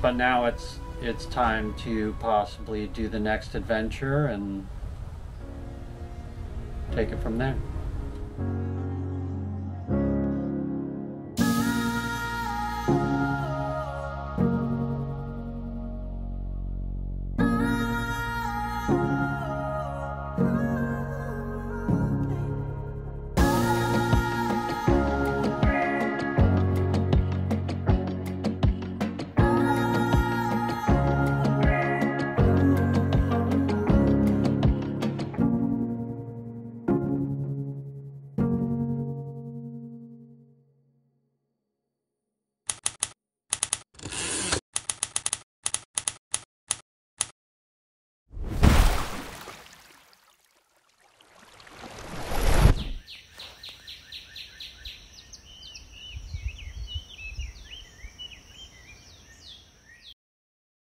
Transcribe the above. But now it's time to possibly do the next adventure and take it from there.